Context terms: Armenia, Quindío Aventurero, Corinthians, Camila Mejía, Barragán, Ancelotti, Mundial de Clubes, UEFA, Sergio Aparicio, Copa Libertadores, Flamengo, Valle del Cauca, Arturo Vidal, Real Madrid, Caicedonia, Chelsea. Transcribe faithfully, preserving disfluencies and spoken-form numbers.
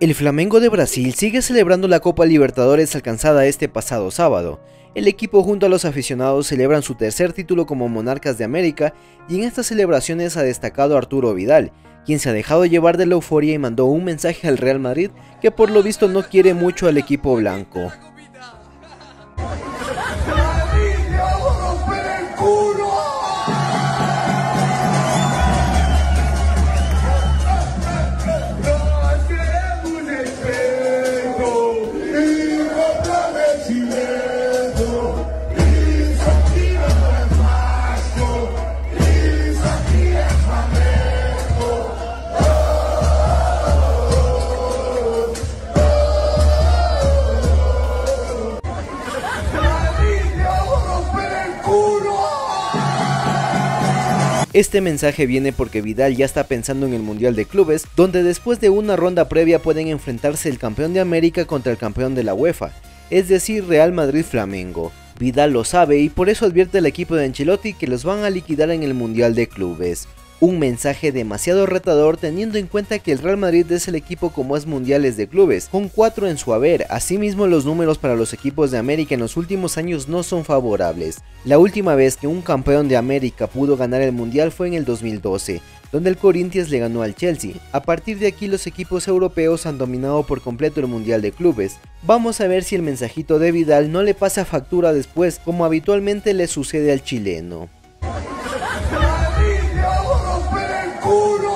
El Flamengo de Brasil sigue celebrando la Copa Libertadores alcanzada este pasado sábado. El equipo junto a los aficionados celebran su tercer título como monarcas de América y en estas celebraciones ha destacado Arturo Vidal, quien se ha dejado llevar de la euforia y mandó un mensaje al Real Madrid que por lo visto no quiere mucho al equipo blanco. Este mensaje viene porque Vidal ya está pensando en el Mundial de Clubes, donde después de una ronda previa pueden enfrentarse el campeón de América contra el campeón de la UEFA, es decir Real Madrid-Flamengo. Vidal lo sabe y por eso advierte al equipo de Ancelotti que los van a liquidar en el Mundial de Clubes. Un mensaje demasiado retador teniendo en cuenta que el Real Madrid es el equipo con más mundiales de clubes, con cuatro en su haber. Asimismo, los números para los equipos de América en los últimos años no son favorables. La última vez que un campeón de América pudo ganar el mundial fue en el dos mil doce, donde el Corinthians le ganó al Chelsea. A partir de aquí los equipos europeos han dominado por completo el mundial de clubes. Vamos a ver si el mensajito de Vidal no le pasa factura después, como habitualmente le sucede al chileno. ¡Culo!